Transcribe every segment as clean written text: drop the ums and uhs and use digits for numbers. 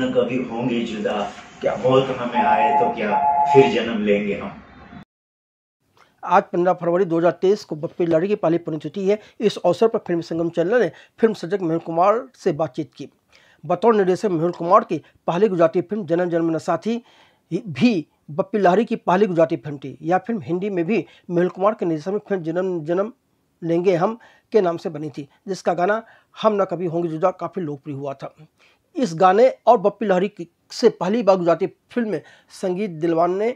न कभी होंगे जुदा, क्या मौत हमें आए तो क्या फिर जन्म लेंगे हम। आज 15 फरवरी 2023 को बप्पी लहरी की पहली पुण्यतिथि है। इस अवसर पर फिल्म संगम चैनल ने फिल्म सर्जक मेहुल कुमार से बातचीत की। बतौर निर्देशक मेहुल कुमार की पहली गुजराती फिल्म जनम जन्म नी भी बप्पी लहरी की पहली गुजराती फिल्म थी। यह फिल्म हिंदी में भी मेहुल कुमार के निर्देशन में फिल्म जन्म जन्म लेंगे हम के नाम से बनी थी, जिसका गाना हम न कभी होंगे जुदा काफ़ी लोकप्रिय हुआ था। इस गाने और बप्पी लहरी से पहली बार गुजराती फिल्म में संगीत दिलवाने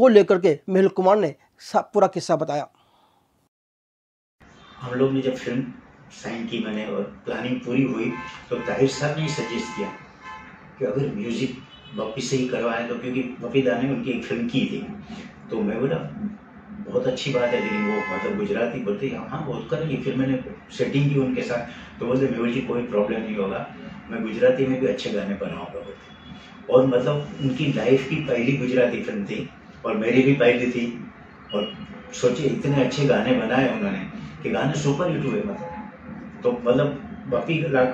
को लेकर के मेहुल कुमार ने पूरा किस्सा बताया। हम लोग ने जब फिल्म साइन की मैंने और प्लानिंग पूरी हुई तो ताहिर साहब ने सजेस्ट किया कि अगर म्यूजिक बप्पी से ही करवाएं तो, क्योंकि बप्पी दा ने उनकी एक फिल्म की थी। तो मैं बोला बहुत अच्छी बात है, लेकिन वो मतलब गुजराती बोलते हाँ बहुत करेंगे। फिर मैंने सेटिंग की उनके साथ तो बोलते मेहुल जी कोई प्रॉब्लम नहीं होगा, मैं गुजराती में भी अच्छे गाने बनाऊँगा बोलते। और मतलब उनकी लाइफ की पहली गुजराती फिल्म थी और मेरी भी पहली थी। और सोचिए इतने अच्छे गाने बनाए उन्होंने कि गाने सुपर हिट हुए। मतलब तो मतलब बप्पी दा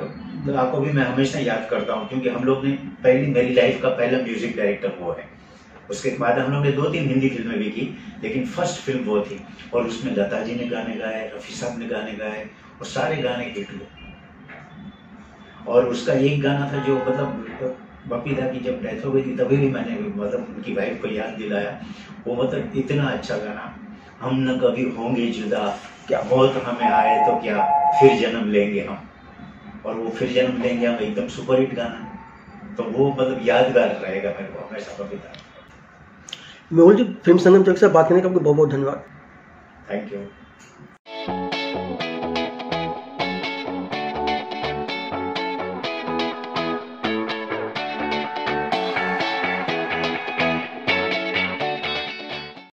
को भी मैं हमेशा याद करता हूँ, क्योंकि हम लोग ने पहली मेरी लाइफ का पहला म्यूजिक डायरेक्टर वो है। उसके बाद हम लोग ने 2-3 हिंदी फिल्में भी की, लेकिन फर्स्ट फिल्म वो थी। और उसमें लता जी ने गाने गाए, रफी साहब ने गाने गाए और सारे गाने हिट हुए। और उसका एक गाना था जो मतलब बप्पी दा की जब डेथ हो गई थी तभी भी मैंने मतलब उनकी वाइफ को याद दिलाया। वो मतलब इतना अच्छा गाना, हम न कभी होंगे जुदा, क्या मौत हमें आए तो क्या फिर जन्म लेंगे हम। और वो फिर जन्म लेंगे हम एकदम सुपर हिट गाना। तो वो मतलब यादगार रहेगा मेरे को हमेशा बप्पी दा। मेहुल जी, फिल्म संगम से बात करने का आपको बहुत बहुत धन्यवाद। Thank you.